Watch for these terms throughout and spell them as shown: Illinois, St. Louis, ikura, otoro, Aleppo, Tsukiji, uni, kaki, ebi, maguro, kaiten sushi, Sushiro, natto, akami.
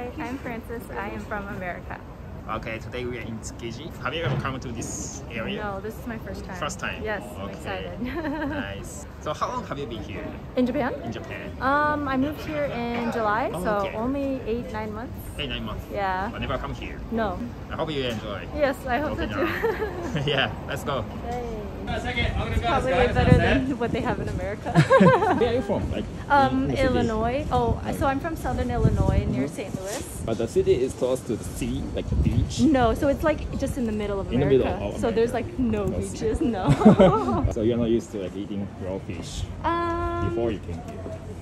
Hi, I'm Francis. I am from America. Okay, today we are in Tsukiji. Have you ever come to this area? No, this is my first time. First time? Yes, okay. I'm excited. Nice. So how long have you been here? In Japan? In Japan. I moved here in July, so okay. Only 8-9 months. 8-9 months? Yeah. But never come here? No. I hope you enjoy. Yes, I hope so too. Yeah, let's go. Hey. It's probably way better than what they have in America. Where are you from? Like, Illinois. Oh, so I'm from southern Illinois near St. Louis. But the city is close to the sea, like the beach? No, so it's like just in the middle of America. In the middle of America. So there's like no beaches, no. So you're not used to like eating raw fish before you came here?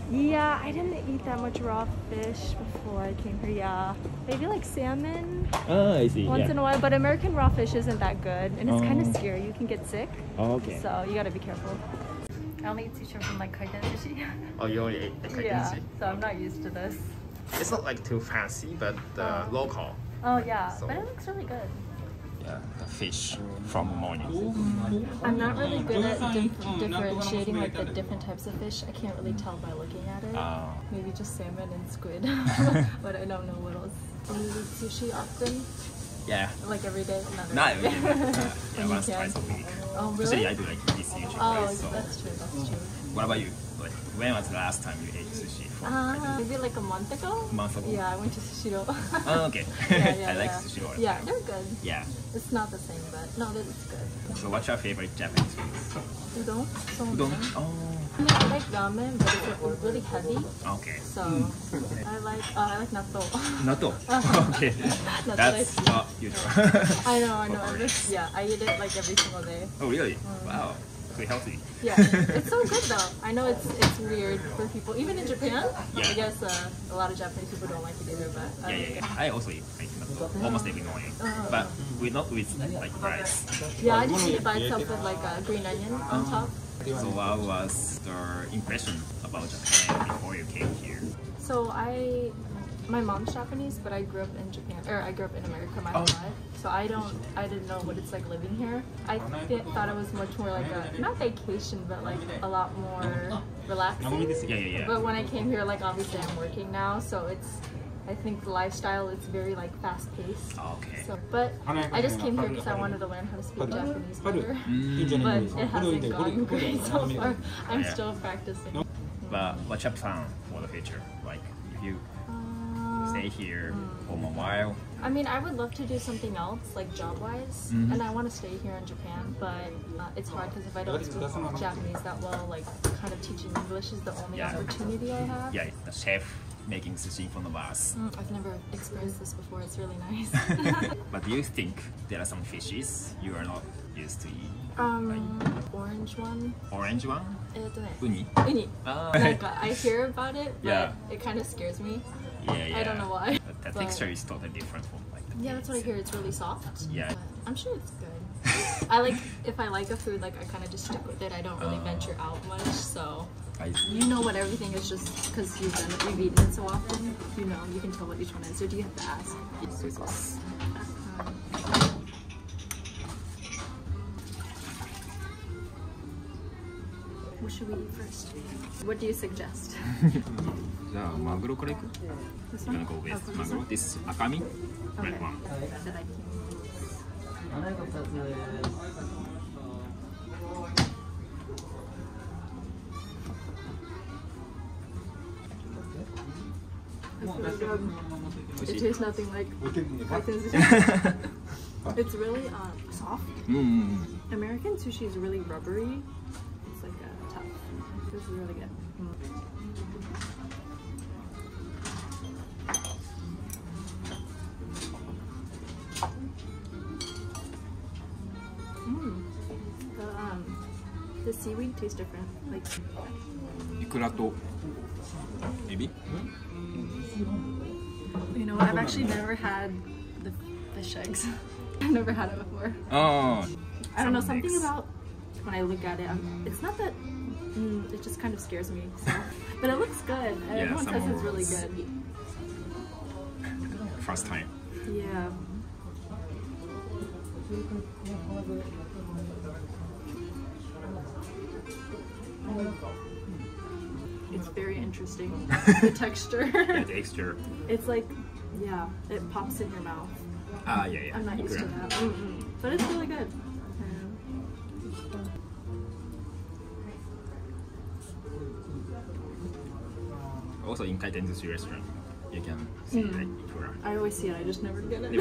Yeah, I didn't eat that much raw fish before I came here, yeah. Maybe like salmon I see. Once in a while, but American raw fish isn't that good. And it's kind of scary, you can get sick. Oh, okay. So you gotta be careful. I only eat sushi from like kaiten sushi. Oh, you only ate the kaiten sushi? Yeah, so I'm not used to this. It's not like too fancy, but local. Oh yeah, so, but it looks really good. The fish from morning. I'm not really good at differentiating like the different types of fish. I can't really tell by looking at it. Maybe just salmon and squid, but I don't know what else. Do you eat sushi often? Yeah. Like every day? Not every day. Yeah, once, twice a week. Oh, really? Usually I do like eat sushi. Oh, place, so. That's true, that's true. What about you? Like, when was the last time you ate sushi? Maybe like a month ago? Yeah, I went to Sushiro. Oh, okay. Yeah, I like Sushiro. Yeah, they're good. Yeah. It's not the same, but no, it's good. So what's your favorite Japanese food? Udon. Udon? Oh. I like ramen, but it's like really heavy. Okay. So, I like natto. Natto? Okay. Natto. That's not usual. I know. I eat it like every single day. Oh, really? Wow. Healthy. Yeah, it's so good though. I know it's weird for people, even in Japan. Yeah. I guess a lot of Japanese people don't like it either. But I also eat like almost every morning, but we not with like rice. Yeah, I just eat by itself with like a green onion on top. So what was the impression about Japan before you came here? So my mom's Japanese, but I grew up in Japan, or I grew up in America my whole life. So I didn't know what it's like living here. I thought it was much more like a, not vacation, but like a lot more relaxing. Yeah. But when I came here, like obviously I'm working now, so it's, I think the lifestyle is very like fast paced. Okay. So, but I just came here because I wanted to learn how to speak Japanese better. But it hasn't gone great so far. I'm still practicing. But what's your plan for the future? Like if you stay here for a while? I mean, I would love to do something else, like job-wise, and I want to stay here in Japan, but it's hard because if I don't speak Japanese that well, like kind of teaching English is the only opportunity I have. Yeah, the chef making sushi from the vase. I've never experienced this before, it's really nice. But do you think there are some fishes you are not used to eating? Orange one. Orange one? Uni. Uni. I hear about it, but it kind of scares me. Yeah. I don't know why. The texture is totally different from like the that's what I hear. It's really soft. Yeah. But I'm sure it's good. If I like a food, like I kind of just stick with it. I don't really venture out much, so. You know what everything is just because you've eaten it so often. You know, you can tell what each one is. Or do you have to ask? Soy sauce. What should we eat first? What do you suggest? Maguro kore iku? This one? Go with maguro. This is akami, red one. It tastes nothing like It's really soft. American sushi is really rubbery. It's like tough. This is really good. The seaweed tastes different. Like ikura to ebi. You know, I've actually never had the fish eggs. I've never had it before. Oh. I don't know, something about when I look at it, it's not that, it just kind of scares me, so. But it looks good, everyone says it's really good. First time. Yeah. It's very interesting, the texture. The texture. It's like Yeah, it pops in your mouth. Yeah. I'm not used to that. Mm-hmm. But it's really good. Also in Kaiten Sushi restaurant, you can see like ikura. I always see it, I just never get it.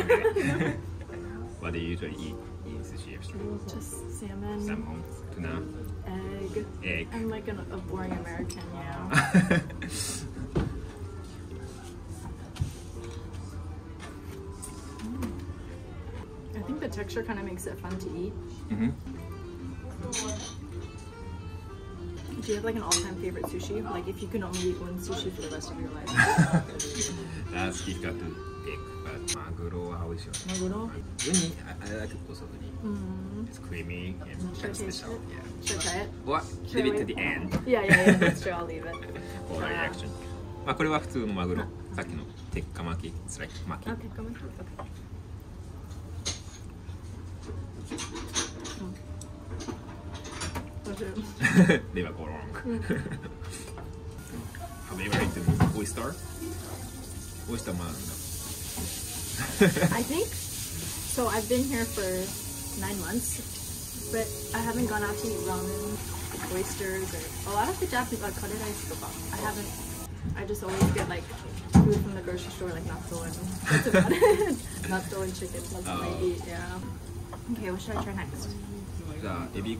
What do you usually eat in sushi restaurant? Just salmon. Salmon, tuna. Egg. I'm like a boring American now. I think the texture kind of makes it fun to eat. Do you have like an all-time favorite sushi? Like if you can only eat one sushi for the rest of your life. That's difficult to pick, but maguro, how is your maguro? Uni, I like it also uni. It's creamy and kind of special. Yeah. Should I try it? Or leave it to the end. Yeah, that's true, I'll leave it. Or right reaction. まあこれは普通のマグロ。さっきのテッカ巻き。It's like 巻き。Okay, come on. They were all wrong. Have you ever eaten oyster? Oyster manga. I think so. I've been here for 9 months, but I haven't gone out to eat ramen, oysters, or a lot of the Japanese. Like, how did I slip up? I haven't. I just always get like food from the grocery store, like natto and that's about it. Natto and chicken. That's what I eat. Yeah. Okay, what should I try next? Ebi.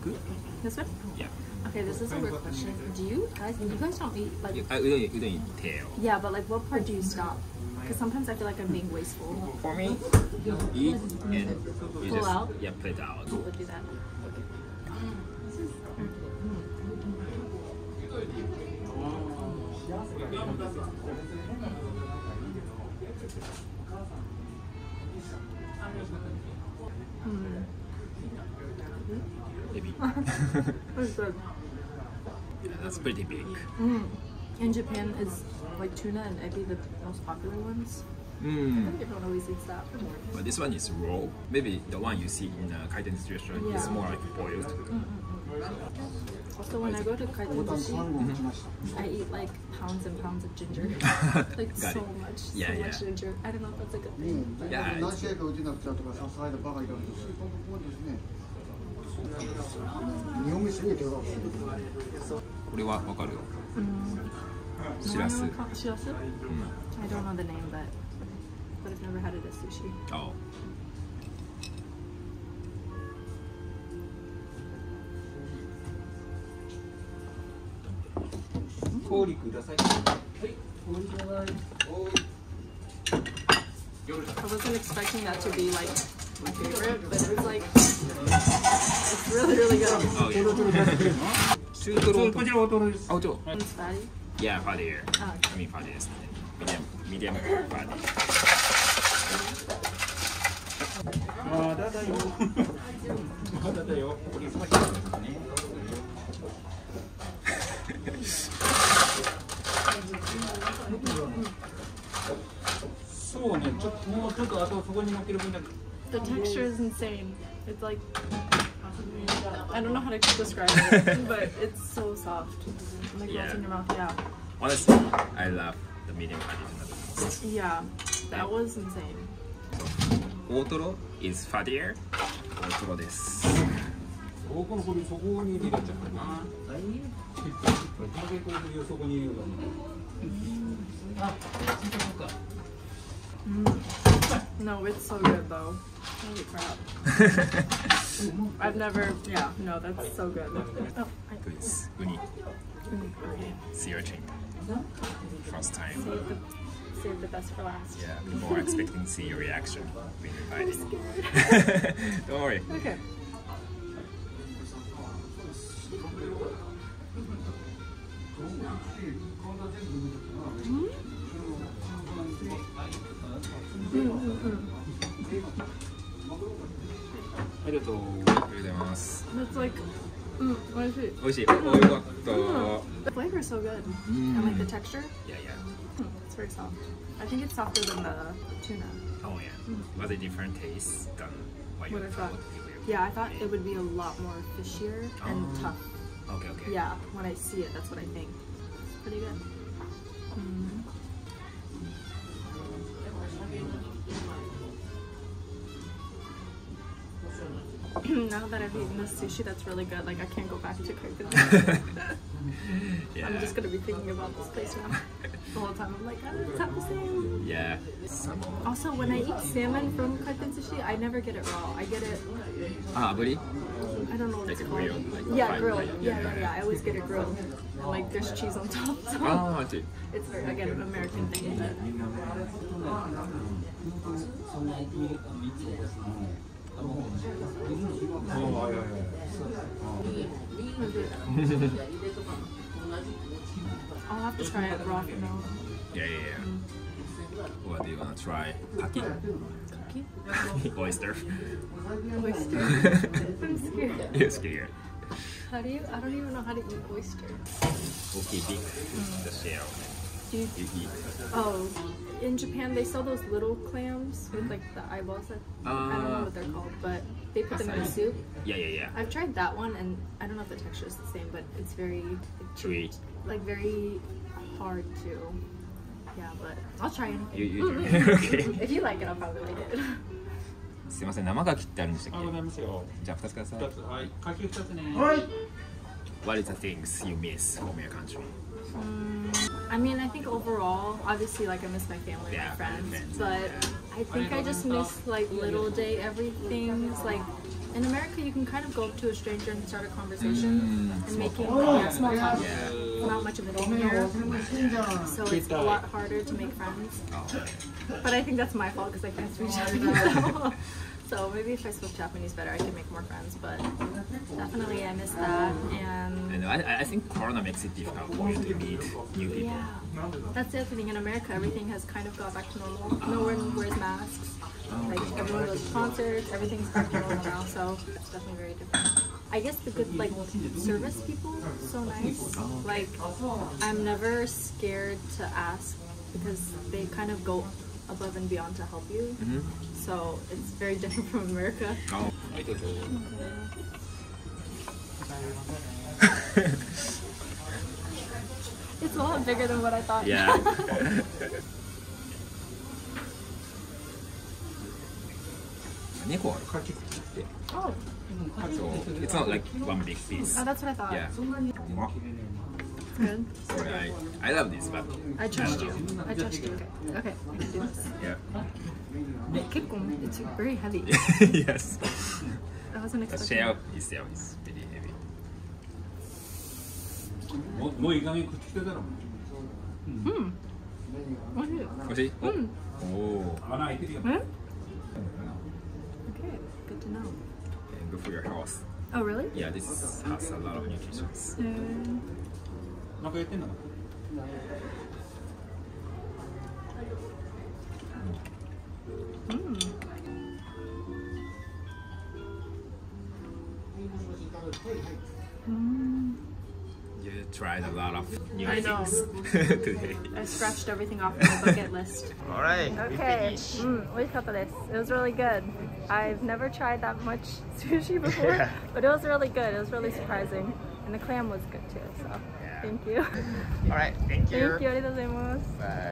This one? Yeah. Okay, this is a weird question. Do you guys, don't eat like... we don't eat tail. Yeah, but like what part do you stop? Because sometimes I feel like I'm being wasteful. For me, eat and... Pull out? Yeah, plate out. People do that. Okay. That's good. Yeah, that's pretty big. In Japan, is like tuna and ebi the most popular ones? I think everyone always eats that. But this one is raw. Maybe the one you see in Kaiten Sushi restaurant is more like boiled. Also, when I go to Kaiten Sushi, I eat like pounds and pounds of ginger. Like so much ginger. I don't know if that's a good thing. But yeah. 日本飯に手がかかる。これはわかるよ。しらす。しらす? I don't know the name, but I've never had it at sushi. Oh. Coffee, please. I wasn't expecting that to be like my favorite, but it was it's really good. Oh yeah. Otoro. Yeah, fatty. I mean fatty is medium fatty. The texture is insane. It's like, I don't know how to describe it, but it's so soft. Like melts in your mouth, Honestly, I love the medium fatty tuna the most. Yeah, that was insane. Otoro is fattier. Otoro desu. No, it's so good though. Holy crap. I've never, no, that's so good. Oh, please, uni. See your chain. First time. Save the best for last. Yeah, people are expecting to see your reaction when you bite it. Don't worry. Okay. It's like, the flavor is so good. And like the texture? Yeah. It's very soft. I think it's softer than the tuna. Oh yeah. Was it different taste than what I thought? Yeah, I thought it would be a lot more fishier and tough. Okay. Yeah, when I see it, that's what I think. It's pretty good. now that I've eaten this sushi that's really good, like I can't go back to Kobe. Yeah. I'm just gonna be thinking about this place now. The whole time I'm like, oh, it's not the same. Yeah. Also, when I eat salmon from Kobe sushi, I never get it raw. I get it. Ah, buddy. I don't know what like it's called. Grill, like yeah, grilled. Yeah. I always get it grilled. And, like there's cheese on top. So oh, I see. It's very again an American thing. But... I'll have to try it raw for now. Yeah. What do you want to try? Kaki? Kaki? Oyster. I'm scared. You're scared. How do you? I don't even know how to eat oyster. Okay, big. The shell. You eat. Oh, in Japan they sell those little clams with like the eyeballs. I don't know what they're called, but they put them in a soup. Yeah. I've tried that one, and I don't know if the texture is the same, but it's very chewy, like very hard to. Yeah, but I'll try it. You try. Okay. If you like it, I'll probably like it. すいません、生牡蠣ってあるんでしたっけ？あ、ございますよ。じゃあ2つください。はい。牡蠣2つね。はい。What is the things you miss from your country? I mean, I think overall, obviously, like I miss my family and my friends, but I think I just miss like little day everything. Like in America, you can kind of go up to a stranger and start a conversation and making like, small talk. Not much of it in here, so it's a lot harder to make friends. But I think that's my fault because I can't speak Japanese. So maybe if I spoke Japanese better, I could make more friends, but definitely I miss that. And I think Corona makes it difficult for you to meet new people. Yeah. That's the other thing. In America, everything has kind of gone back to normal. No one wears masks. Like everyone goes to concerts, everything's back to normal now, so it's definitely very different. I guess the good like service people, so nice. Like I'm never scared to ask because they kind of go above and beyond to help you. So it's very different from America. Oh, I think so. It's a lot bigger than what I thought. Yeah. Oh. So it's not like one big piece. Oh, that's what I thought. Yeah. Good. Sorry, I love this, but I trust you. Okay, I can do this. Yeah. It's very heavy. Yes. I wasn't expecting. The shell itself is very heavy. Okay, good to know. And good for your health. Oh really? Yeah, this has a lot of nutrition. You tried a lot of new things today. I scratched everything off my bucket list. Alright, okay. It was really good. I've never tried that much sushi before, but it was really good. It was really surprising. And the clam was good too, so thank you. Alright, thank you. Thank you. Bye.